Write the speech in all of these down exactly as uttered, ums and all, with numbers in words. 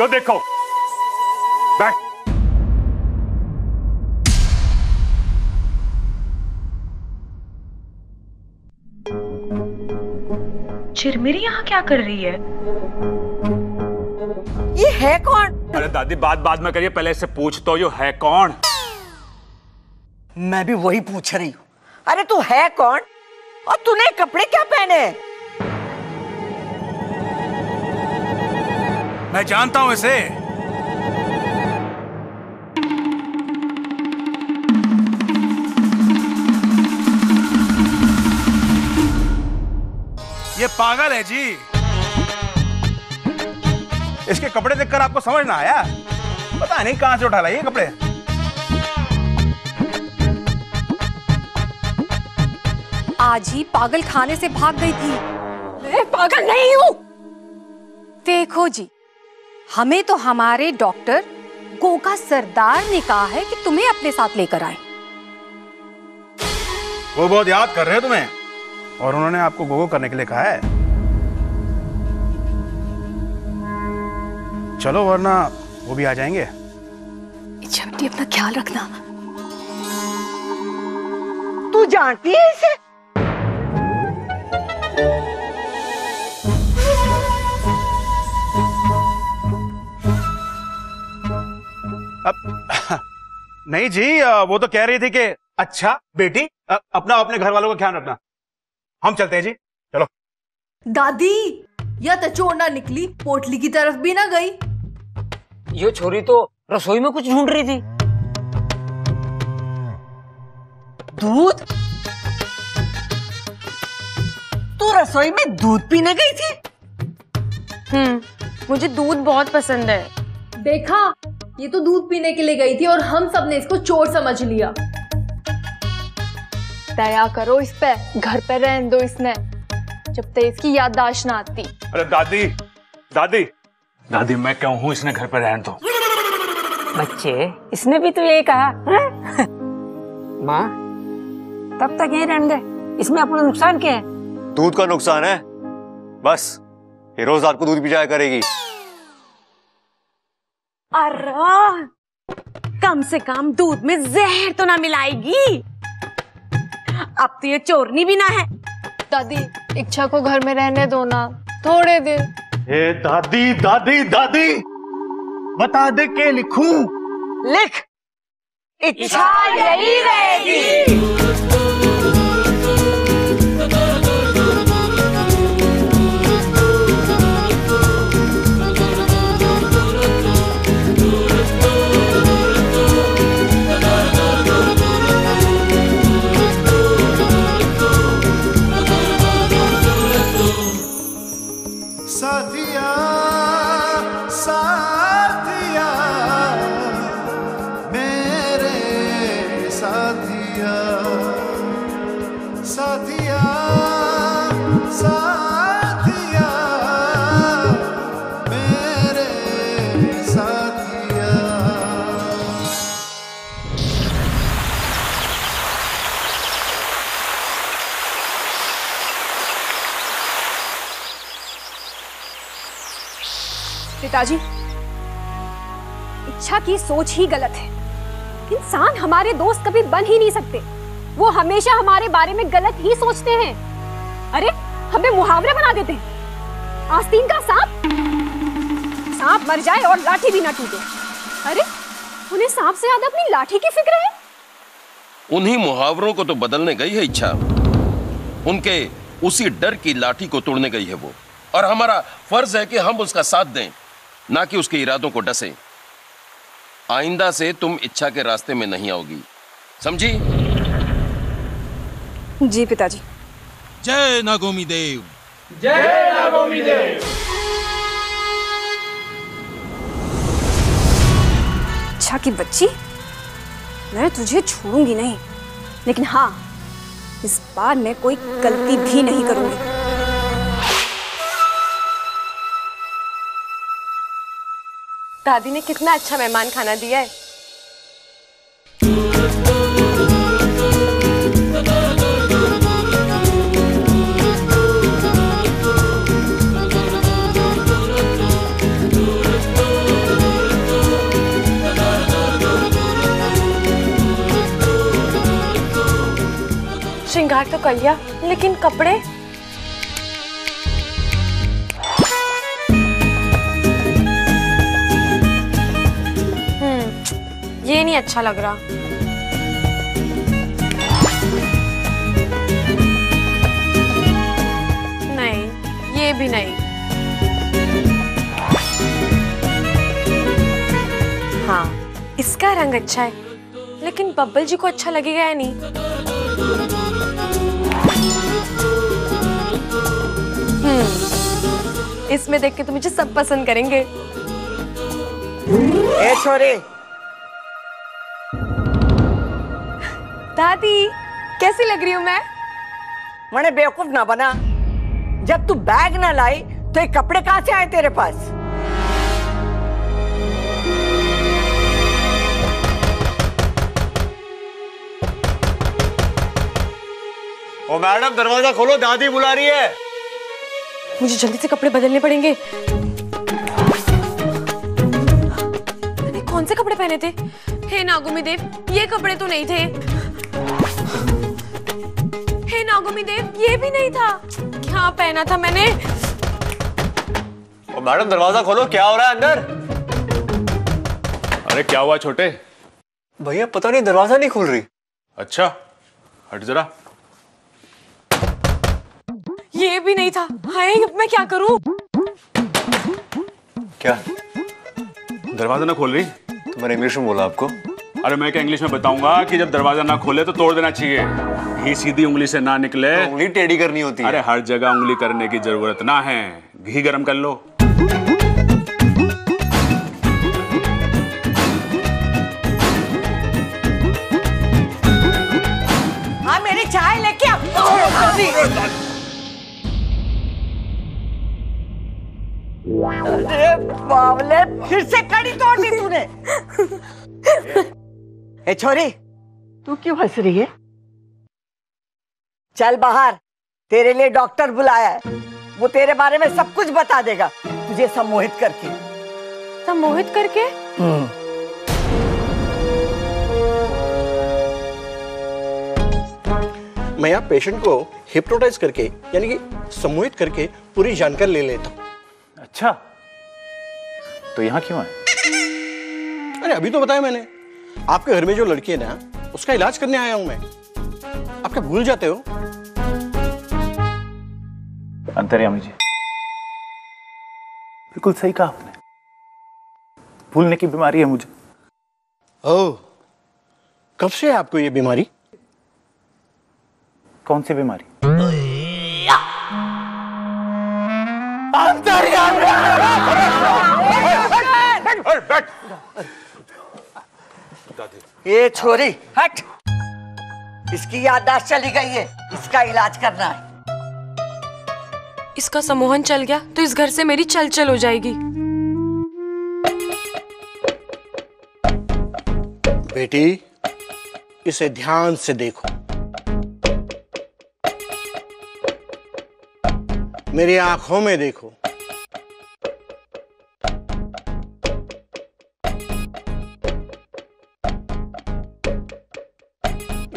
यो देखो बैठ। चिरमिरी यहाँ क्या कर रही है? ये है कौन? अरे दादी बात बाद में करिए, पहले इससे पूछ तो, यो है कौन? मैं भी वही पूछ रही हूँ। अरे तू है कौन और तूने कपड़े क्या पहने? मैं जानता हूँ इसे। ये पागल है जी। इसके कपड़े देखकर आपको समझ ना आया? पता नहीं कहां से उठा लाए ये कपड़े। आज ही पागल खाने से भाग गई थी। मैं पागल नहीं हूं। देखो जी, हमें तो हमारे डॉक्टर गोका सरदार ने कहा है कि तुम्हें अपने साथ लेकर आए। वो बहुत याद कर रहे हो तुम्हें और उन्होंने आपको गोगो करने के लिए कहा है। चलो वरना वो भी आ जाएंगे। इच्छा बेटी अपना ख्याल रखना। तू जानती है इसे? अब नहीं जी, वो तो कह रही थी कि अच्छा बेटी अपना अपने घर वालों का ख्याल रखना। हम चलते हैं जी, चलो। दादी, या तचोर ना निकली, पोटली की तरफ भी ना गई। ये छोरी तो रसोई में कुछ ढूंढ रही थी। दूध? तू रसोई में दूध पीने गई थी? हम्म, मुझे दूध बहुत पसंद है। देखा, ये तो दूध पीने के लिए गई थी और हम सब ने इसको चोर समझ लिया। दया करो इस पे, घर पे रहने दो इसने, जब तक इसकी याददाश्त ना आती। अरे दादी, दादी, दादी मैं क्यों हूँ, इसने घर पे रहने दो। बच्चे, इसने भी तो यही कहा, हैं? माँ, तब तक यही रहने दे, इसमें अपना नुकसान क्या है? दूध का नुकसान है, बस, ये रोज रात को दूध पी जाया करेगी। अरे, कम से कम दूध में जहर तो ना मिलाएगी। अब तो ये चोरनी भी ना है। दादी, इच्छा को घर में रहने दो ना थोड़े दिन। ए दादी दादी दादी, बता दे के लिखूं? लिख, इच्छा यही रहेगी। पिताजी, इच्छा की सोच ही गलत है। इंसान हमारे दोस्त कभी बन ही नहीं सकते। वो हमेशा हमारे बारे में गलत ही सोचते हैं। अरे हमें मुहावरे बना देते हैं। आस्तीन का सांप, सांप मर जाए और लाठी भी ना टूटे। अरे उन्हें सांप से ज्यादा अपनी लाठी की फिक्र है। उन्हीं मुहावरों को तो बदलने गई है इच्छा। उनके उसी डर की लाठी को तोड़ने गई है वो, और हमारा फर्ज है कि हम उसका साथ दें, ना कि उसके इरादों को डसें। आइंदा से तुम इच्छा के रास्ते में नहीं आओगी, समझी? जी पिताजी। जय नागो मी देव। जय नागो मी देव। इच्छा की बच्ची, मैं तुझे छोड़ूंगी नहीं, लेकिन हाँ, इस बार मैं कोई गलती भी नहीं करूंगी। दादी ने कितना अच्छा मेहमान खाना दिया है। तो कलिया, लेकिन कपड़े। हम्म, ये नहीं अच्छा लग रहा। नहीं, ये भी नहीं। हाँ, इसका रंग अच्छा है, लेकिन बब्बल जी को अच्छा लगेगा या नहीं? इसमें देख के तो मुझे सब पसंद करेंगे। ए छोरे। दादी, कैसी लग रही हूँ मैं? मैंने बेवकूफ ना बना, जब तू बैग ना लाई तो ये कपड़े कहाँ से आए तेरे पास? ओ मैडम, दरवाजा खोलो, दादी बुला रही है। मुझे जल्दी से कपड़े बदलने पड़ेंगे। मैंने कौन से कपड़े पहने थे? हे नागो मी देव, ये कपड़े तो नहीं थे। हे नागो मी देव, ये भी नहीं था। क्या पहना था मैंने? ओ मैडम, दरवाजा खोलो, क्या हो रहा है अंदर? अरे क्या हुआ छोटे भैया? पता नहीं, दरवाजा नहीं खुल रही। अच्छा, हट जरा। ये भी नहीं था। हाय, अब मैं क्या करूं? क्या दरवाजा ना खोल रही? तो मैंने इंग्लिश में बोला आपको। अरे मैं क्या इंग्लिश में बताऊंगा कि जब दरवाजा ना खोले तो तोड़ देना चाहिए। घी सीधी उंगली से ना निकले तो उंगली टेढ़ी करनी होती है। अरे हर जगह उंगली करने की जरूरत ना है, घी गर्म कर लो। हाँ, मेरी चाय लेके आओ। अरे बावले, फिर से कड़ी तोड़ दी तूने। ए छोरी, तू क्यों हंस रही है? चल बाहर, तेरे लिए डॉक्टर बुलाया है, वो तेरे बारे में सब कुछ बता देगा, तुझे सम्मोहित करके। सम्मोहित करके? मैं यहाँ पेशेंट को हिप्नोटाइज करके यानी कि सम्मोहित करके पूरी जानकारी ले लेता हूँ। अच्छा, तो यहाँ क्यों आए? अरे अभी तो बताया मैंने, आपके घर में जो लड़की है ना, उसका इलाज करने आया हूं मैं। आप क्या भूल जाते हो? अंतर्यामी जी, बिल्कुल सही कहा आपने, भूलने की बीमारी है मुझे। ओह, कब से है आपको ये बीमारी? कौन सी बीमारी? ये छोरी हट, इसकी याददाश्त चली गई है, इसका इलाज करना है। इसका सम्मोहन चल गया तो इस घर से मेरी चल चल हो जाएगी। बेटी, इसे ध्यान से देखो। मेरी आंखों में देखो,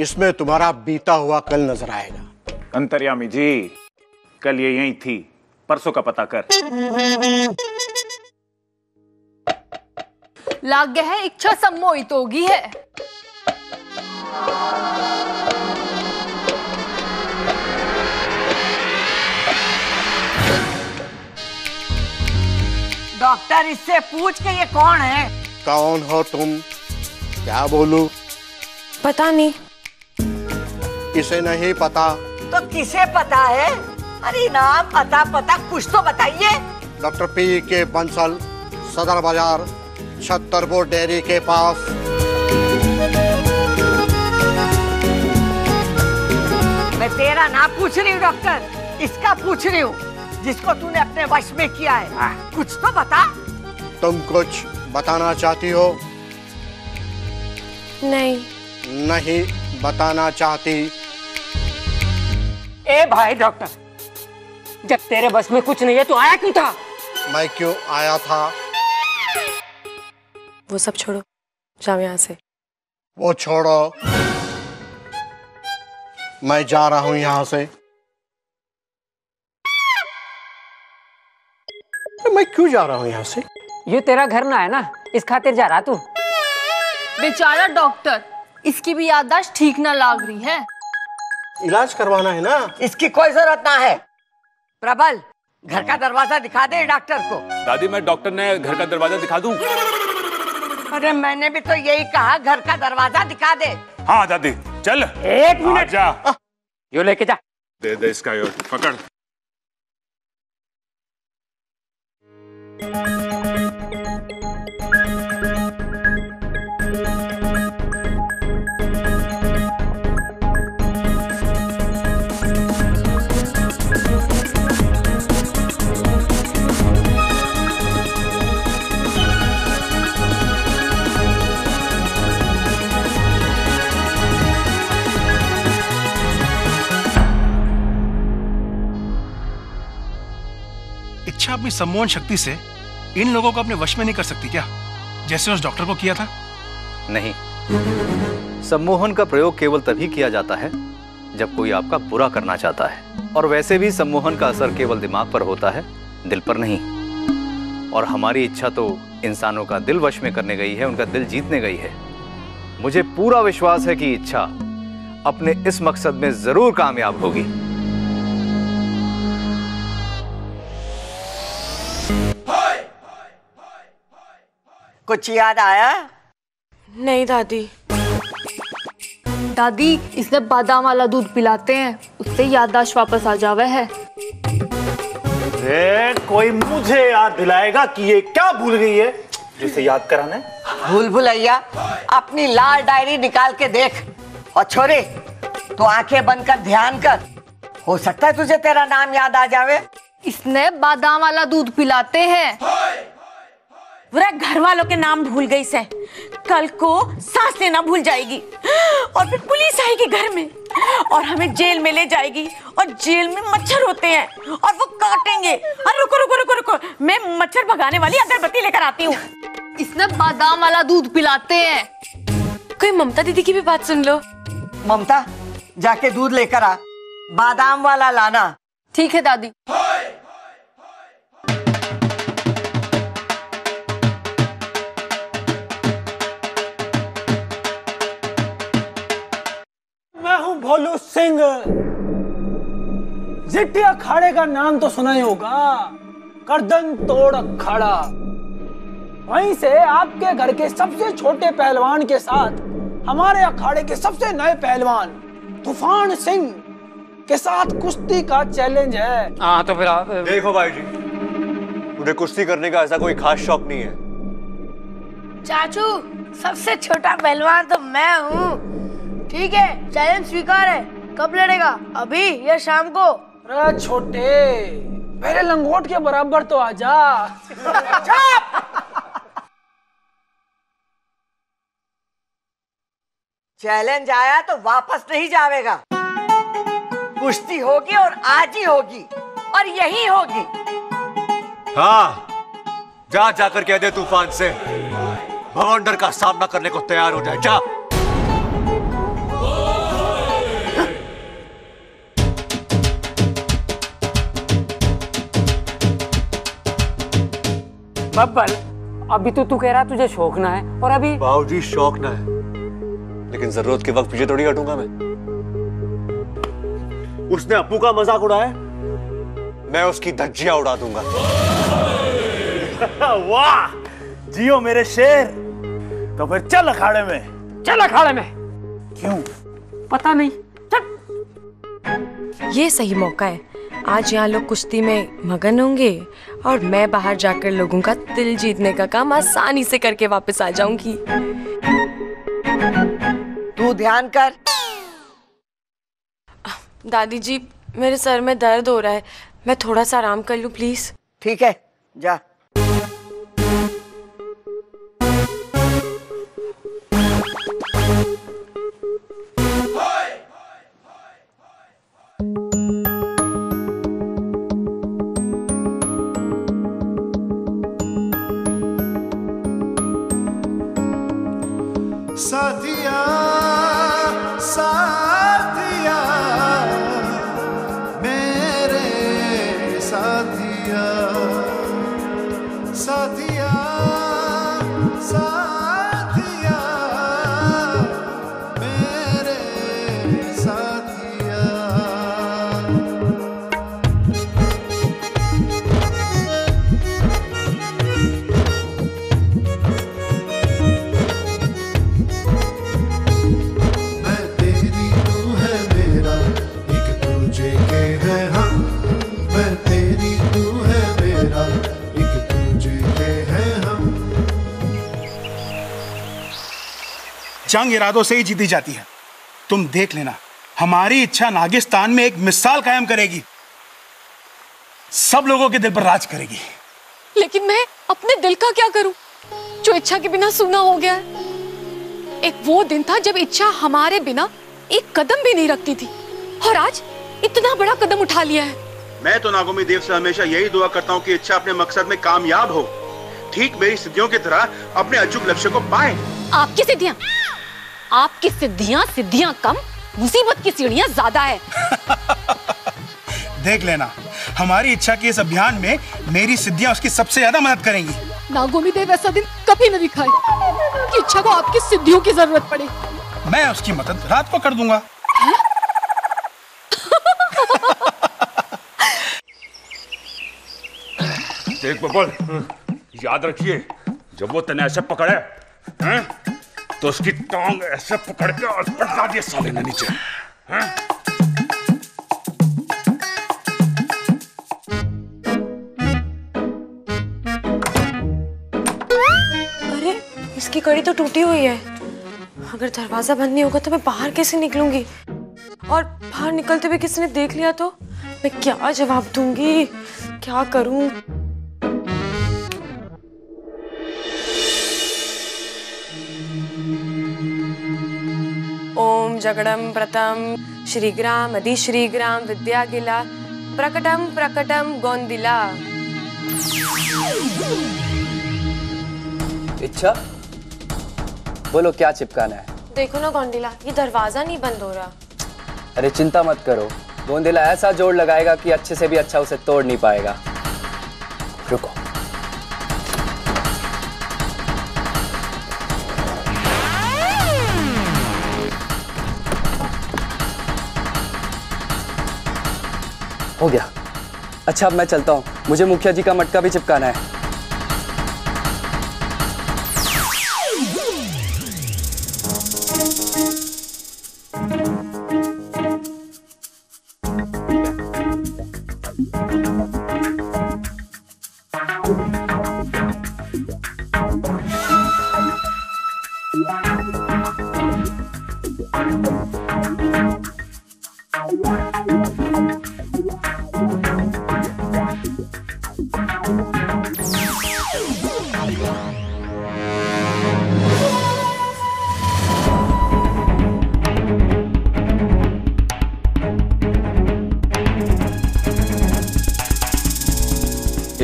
इसमें तुम्हारा बीता हुआ कल नजर आएगा। अंतर्यामी जी, कल ये यहीं थी, परसों का पता कर। लाग गया है, इच्छा सम्मोहित होगी है। डॉक्टर इससे पूछ के ये कौन है? कौन हो तुम? क्या बोलूं? पता नहीं। इसे नहीं पता तो किसे पता है? अरे नाम अता पता कुछ तो बताइए। डॉक्टर पी के बंसल, सदर बाजार, छतरपुर डेयरी के पास। मैं तेरा नाम पूछ रही हूँ डॉक्टर, इसका पूछ रही हूँ जिसको तूने अपने वश में किया है। कुछ तो बता। तुम कुछ बताना चाहती हो? नहीं। नहीं बताना चाहती? ए भाई डॉक्टर, जब तेरे बस में कुछ नहीं है तो आया क्यों था? मैं क्यों आया था? वो सब छोड़ो, जाओ यहाँ से। वो छोड़ो, मैं जा रहा हूं यहां से। मैं क्यों जा रहा हूं यहां से? ये तेरा घर ना है ना, इस खातिर जा रहा तू। बेचारा डॉक्टर, इसकी भी याददाश्त ठीक ना लग रही है। इलाज करवाना है ना। इसकी कोई जरूरत ना है। प्रबल, घर का दरवाजा दिखा दे डॉक्टर को। दादी, मैं डॉक्टर ने घर का दरवाजा दिखा दूं? अरे मैंने भी तो यही कहा, घर का दरवाजा दिखा दे। हाँ दादी, चल। एक मिनट जा, यो लेके जा। दे दे इसका यो, पकड़। इच्छा अपनी सम्मोहन शक्ति से इन लोगों को अपने वश में नहीं कर सकती क्या, जैसे उस डॉक्टर को किया था? नहीं, सम्मोहन का प्रयोग केवल तभी किया जाता है जब कोई आपका बुरा करना चाहता है, और वैसे भी सम्मोहन का असर केवल दिमाग पर होता है, दिल पर नहीं। और हमारी इच्छा तो इंसानों का दिल वश में करने गई है, उनका दिल जीतने गई है। मुझे पूरा विश्वास है कि इच्छा अपने इस मकसद में जरूर कामयाब होगी। कुछ याद आया? नहीं दादी। दादी, इसने बादाम वाला दूध पिलाते हैं, उससे याददाश्त वापस आ जावे है। अरे कोई मुझे याद दिलाएगा कि ये क्या भूल गई है जिसे याद कराना है? भूल भुलैया, अपनी लाल डायरी निकाल के देख। और छोरे, तो आंखें बंद कर ध्यान कर, हो सकता है तुझे तेरा नाम याद आ जावे। इसने बादाम वाला दूध पिलाते हैं। पूरा घर वालों के नाम भूल गई से, कल को सांस लेना भूल जाएगी, और फिर पुलिस आएगी घर में और हमें जेल में ले जाएगी, और जेल में मच्छर होते हैं और वो काटेंगे। और रुको रुको रुको रुको, मैं मच्छर भगाने वाली अगरबत्ती लेकर आती हूँ। इसने बादाम वाला दूध पिलाते हैं। कोई ममता दीदी की भी बात सुन लो। ममता, जाके दूध लेकर आ, बादाम वाला लाना। ठीक है दादी। भोलू सिंह, जिटिया अखाड़े का नाम तो सुना ही होगा, गर्दन तोड़ अखाड़ा। वहीं से आपके घर के सबसे छोटे पहलवान के साथ हमारे अखाड़े के सबसे नए पहलवान तूफान सिंह के साथ कुश्ती का चैलेंज है। आ, तो फिर आप देखो भाई जी, मुझे कुश्ती करने का ऐसा कोई खास शौक नहीं है। चाचू, सबसे छोटा पहलवान तो मैं हूँ। ठीक है, चैलेंज स्वीकार है। कब लड़ेगा? अभी या शाम को? अरे छोटे, मेरे लंगोट के बराबर तो आजा। चैलेंज आया तो वापस नहीं जावेगा। कुश्ती होगी और आज ही होगी, और यही होगी। हाँ, जा जाकर कह दे तूफान से, भवंडर का सामना करने को तैयार हो जाए। जा। बब्बल, अभी तो तू कह रहा तुझे शौक ना है, और अभी बाबूजी शौक ना है, लेकिन जरूरत के वक्त पीछे थोड़ी हटूंगा मैं। उसने अपू का मजाक उड़ाया, मैं उसकी धज्जियां उड़ा दूंगा। वाह, जियो मेरे शेर। तो फिर चल अखाड़े में, चल अखाड़े में। क्यों? पता नहीं, चल। ये सही मौका है, आज यहाँ लोग कुश्ती में मगन होंगे और मैं बाहर जाकर लोगों का दिल जीतने का काम आसानी से करके वापस आ जाऊंगी। तू ध्यान कर। दादी जी, मेरे सर में दर्द हो रहा है, मैं थोड़ा सा आराम कर लूं प्लीज। ठीक है, जा। साथिया साथिया साथिया साथिया साथिया मेरे साथिया। मैं तेरी तू है मेरा एक दूजे के है हम। मैं तेरी तू है मेरा एक दूजे के है हम। जंग इरादों से ही जीती जाती है। तुम देख लेना, हमारी इच्छा नागिस्तान में एक मिसाल कायम करेगी, सब लोगों के दिल पर राज करेगी। लेकिन मैं अपने दिल का क्या करूं जो इच्छा के बिना सूना हो गया है। एक वो दिन था जब इच्छा हमारे बिना एक कदम भी नहीं रखती थी, और आज इतना बड़ा कदम उठा लिया है। मैं तो नागो मी देव से हमेशा यही दुआ करता हूँ कि इच्छा अपने मकसद में कामयाब हो, ठीक मेरी सिद्धियों की तरह अपने अचूक लक्ष्य को पाए। आपकी सिद्धियां आपकी सिद्धियां सिद्धियां कम, मुसीबत की सीढ़ियां ज्यादा है। देख लेना, हमारी इच्छा के इस अभियान में मेरी सिद्धियां उसकी सबसे ज्यादा मदद करेंगी। नागो मी देव ऐसा दिन कभी न दिखाए कि इच्छा को आपकी सिद्धियों की जरूरत पड़े। मैं उसकी मदद रात को कर दूंगा। देख बब्बल, याद रखिए जब वो तने ऐसे पकड़े हैं, तो उसकी टांग ऐसे पकड़ के और पटका दिए साले ने नीचे हैं? अरे इसकी कड़ी तो टूटी हुई है। अगर दरवाजा बंद नहीं होगा तो मैं बाहर कैसे निकलूंगी, और बाहर निकलते हुए किसी ने देख लिया तो मैं क्या जवाब दूंगी, क्या करूं? ओम जगड़म प्रतम श्रीग्राम अधि श्रीग्राम विद्या गिला प्रकटम प्रकटम गोंदिला। इच्छा बोलो क्या चिपकाना है? देखो ना गोंदिला, ये दरवाजा नहीं बंद हो रहा। अरे चिंता मत करो, गोंदिला ऐसा जोड़ लगाएगा कि अच्छे से भी अच्छा उसे तोड़ नहीं पाएगा। रुको, हो गया। अच्छा अब मैं चलता हूँ, मुझे मुखिया जी का मटका भी चिपकाना है।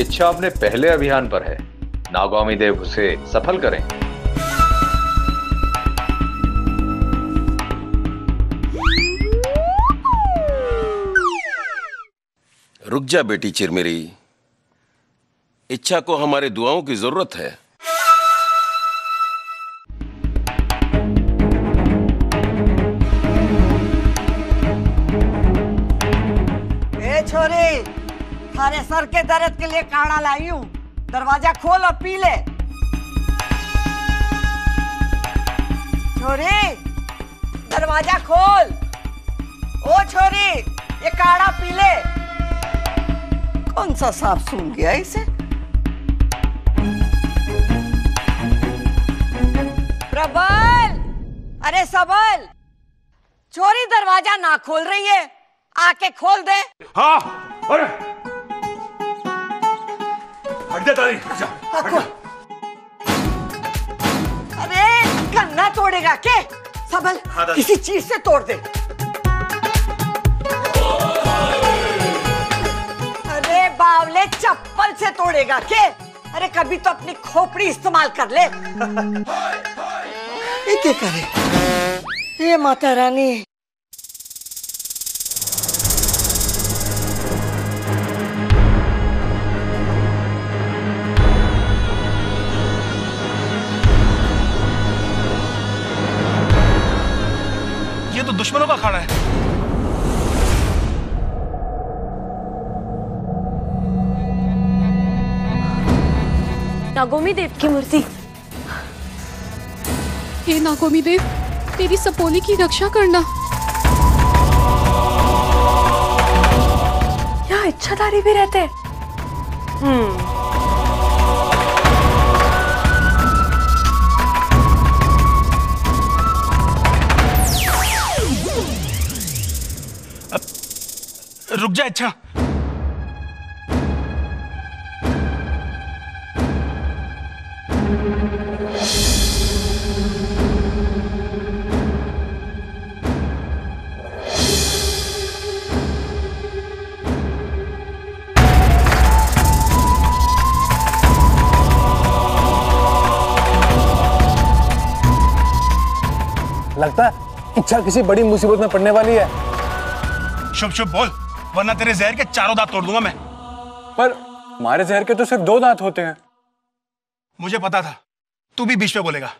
इच्छा अपने पहले अभियान पर है, नागो मी देव उसे सफल करें। रुक जा बेटी चिरमिरी, इच्छा को हमारे दुआओं की जरूरत है। ए छोरी, थारे सर के दर्द के लिए काढ़ा लाई हूं, दरवाजा खोल और पी ले। छोरी दरवाजा खोल, ओ छोरी ये काढ़ा पी ले। कौन सा सांप सूंघ गया इसे? प्रबल, अरे सबल, छोरी दरवाजा ना खोल रही है, आके खोल दे। हाँ अरे हट जा तारी, हट जा, हट जा। अरे गन्ना तोड़ेगा के सबल, किसी चीज से तोड़ दे। अरे बावले चप्पल से तोड़ेगा के, अरे कभी तो अपनी खोपड़ी इस्तेमाल कर ले। ये क्या करे ये माता रानी? अखाड़ा है। नागो मी देव की मूर्ति। ये नागो मी देव तेरी सपोली की रक्षा करना। यहाँ इच्छाधारी भी रहते हैं। हम्म। रुक जा इच्छा, लगता है इच्छा किसी बड़ी मुसीबत में पड़ने वाली है। शुभ शुभ बोल, वरना तेरे जहर के चारों दांत तोड़ दूंगा मैं। पर हमारे जहर के तो सिर्फ दो दांत होते हैं। मुझे पता था तू भी बीच में बोलेगा,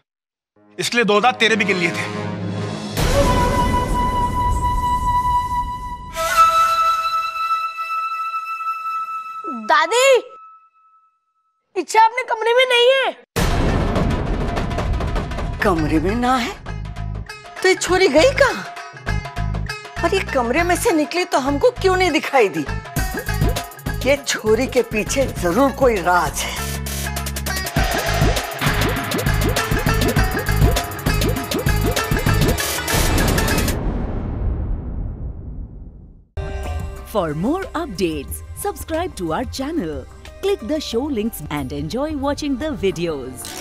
इसलिए दो दांत तेरे भी गिन लिए थे। दादी, इच्छा अपने कमरे में नहीं है। कमरे में ना है तो ये छोरी गई कहाँ? और ये कमरे में से निकली तो हमको क्यों नहीं दिखाई दी? ये छोरी के पीछे जरूर कोई राज है। For more updates, subscribe to our channel, click the show links and enjoy watching the videos.